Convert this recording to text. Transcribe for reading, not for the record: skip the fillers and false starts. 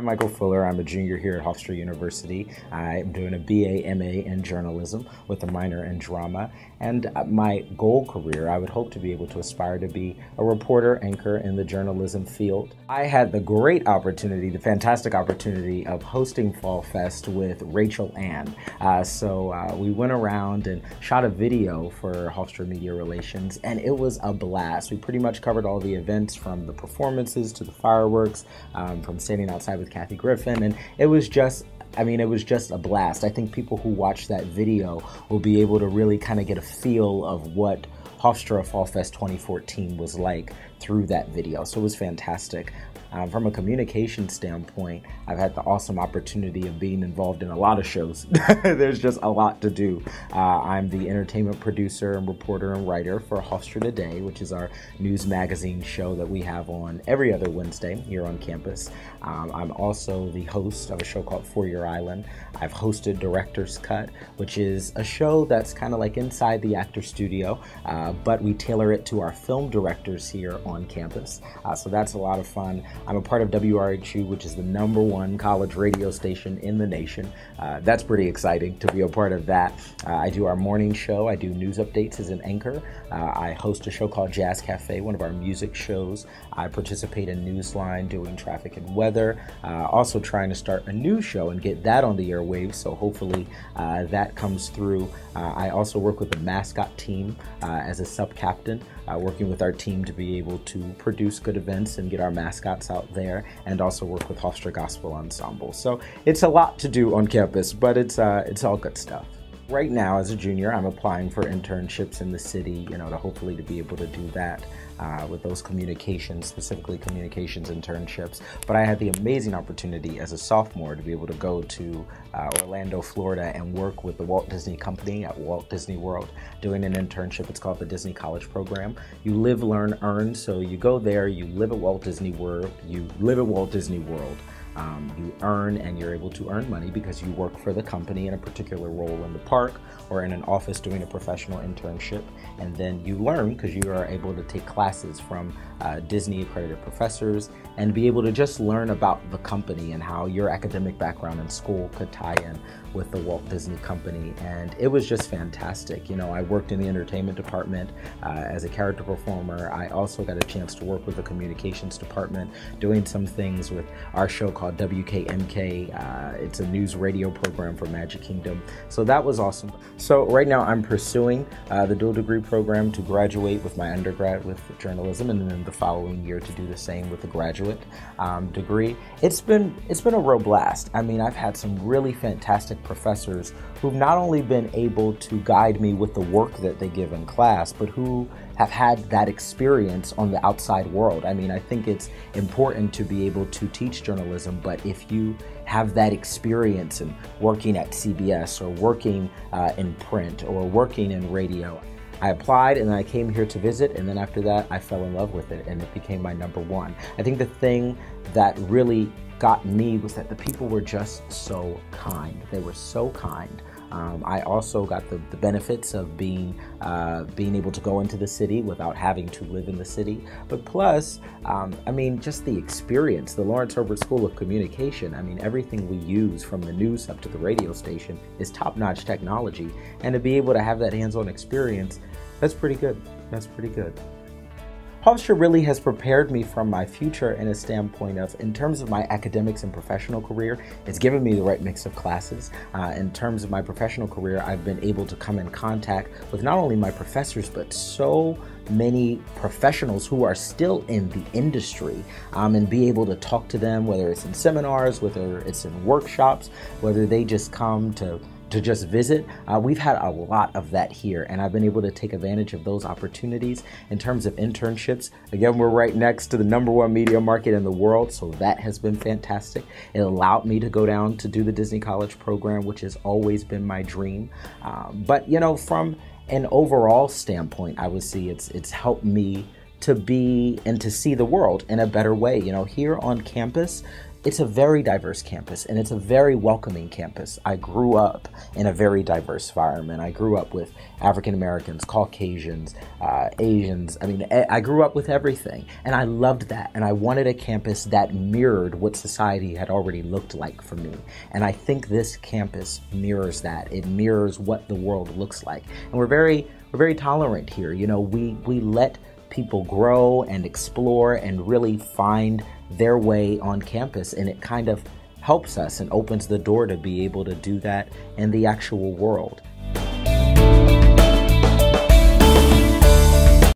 I'm Michael Fuller. I'm a junior here at Hofstra University. I'm doing a BA, MA in journalism with a minor in drama. And my goal career, I would hope to be able to aspire to be a reporter, anchor in the journalism field. I had the great opportunity, the fantastic opportunity of hosting Fall Fest with Rachel Ann. We went around and shot a video for Hofstra Media Relations, and it was a blast. We pretty much covered all the events, from the performances to the fireworks, from standing outside with Kathy Griffin, and it was just a blast. I think people who watch that video will be able to really kind of get a feel of what Hofstra Fall Fest 2014 was like through that video, so it was fantastic. From a communication standpoint, I've had the awesome opportunity of being involved in a lot of shows. There's just a lot to do. I'm the entertainment producer and reporter and writer for Hofstra Today, which is our news magazine show that we have on every other Wednesday here on campus. I'm also the host of a show called 4 Year Island. I've hosted Director's Cut, which is a show that's kind of like inside the actor studio, but we tailor it to our film directors here on campus. So that's a lot of fun. I'm a part of WRHU, which is the #1 college radio station in the nation. That's pretty exciting to be a part of that. I do our morning show. I do news updates as an anchor. I host a show called Jazz Cafe, one of our music shows. I participate in Newsline doing traffic and weather. Also trying to start a new show and get that on the airwaves, so hopefully that comes through. I also work with the mascot team as a sub-captain, working with our team to be able to produce good events and get our mascots out there, and also work with Hofstra Gospel Ensemble. So it's a lot to do on campus, but it's all good stuff. Right now, as a junior, I'm applying for internships in the city, to hopefully to be able to do that with those communications, specifically communications internships. But I had the amazing opportunity as a sophomore to be able to go to Orlando, Florida, and work with the Walt Disney Company at Walt Disney World, doing an internship. It's called the Disney College Program. You live, learn, earn. So you go there, you live at Walt Disney World, you earn, and you're able to earn money because you work for the company in a particular role in the park or in an office doing a professional internship. And then you learn because you are able to take classes from Disney accredited professors and be able to just learn about the company and how your academic background in school could tie in with the Walt Disney Company. And it was just fantastic. I worked in the entertainment department as a character performer. I also got a chance to work with the communications department, doing some things with our show called WKMK. It's a news radio program for Magic Kingdom. So that was awesome. So right now I'm pursuing the dual degree program to graduate with my undergrad with journalism, and then the following year to do the same with the graduate degree. It's been a real blast. I've had some really fantastic professors who've not only been able to guide me with the work that they give in class, but who have had that experience on the outside world. I think it's important to be able to teach journalism, but if you have that experience in working at CBS or working in print or working in radio. I applied and I came here to visit, and then after that I fell in love with it and it became my #1. I think the thing that really got me was that the people were just so kind. They were so kind. I also got the benefits of being able to go into the city without having to live in the city. But plus, just the experience, the Lawrence Herbert School of Communication. Everything we use from the news up to the radio station is top-notch technology. And to be able to have that hands-on experience, that's pretty good. That's pretty good. Hofstra really has prepared me from my future in a standpoint of, in terms of my academics and professional career, it's given me the right mix of classes. In terms of my professional career, I've been able to come in contact with not only my professors, but so many professionals who are still in the industry, and be able to talk to them, whether it's in seminars, whether it's in workshops, whether they just come to just visit. We've had a lot of that here, and I've been able to take advantage of those opportunities. In terms of internships, again, we're right next to the #1 media market in the world, so that has been fantastic. It allowed me to go down to do the Disney College Program, which has always been my dream. From an overall standpoint, I would see it's helped me to be and to see the world in a better way. Here on campus, It's a very diverse campus, and it's a very welcoming campus. I grew up in a very diverse environment. I grew up with African Americans, Caucasians, Asians. I mean, I grew up with everything, and I loved that. And I wanted a campus that mirrored what society had already looked like for me. And I think this campus mirrors that. It mirrors what the world looks like. And we're very tolerant here. You know, we let people grow and explore and really find their way on campus, and it kind of helps us and opens the door to be able to do that in the actual world.